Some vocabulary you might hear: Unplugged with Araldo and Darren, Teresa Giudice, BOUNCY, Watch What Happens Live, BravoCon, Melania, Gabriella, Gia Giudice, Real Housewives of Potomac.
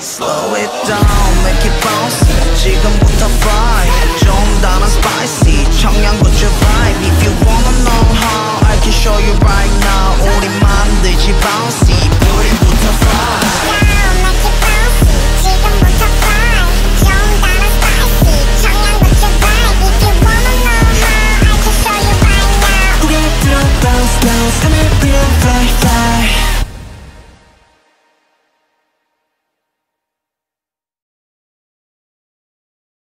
Slow it down, make it bouncy. 지금부터 fly, 좀 다른 spicy 청양고추 vibe. If you wanna know how, I can show you right now. 우리 만들지 bouncy, 뿌리부터 fly. Bounce, bounce, come and feel.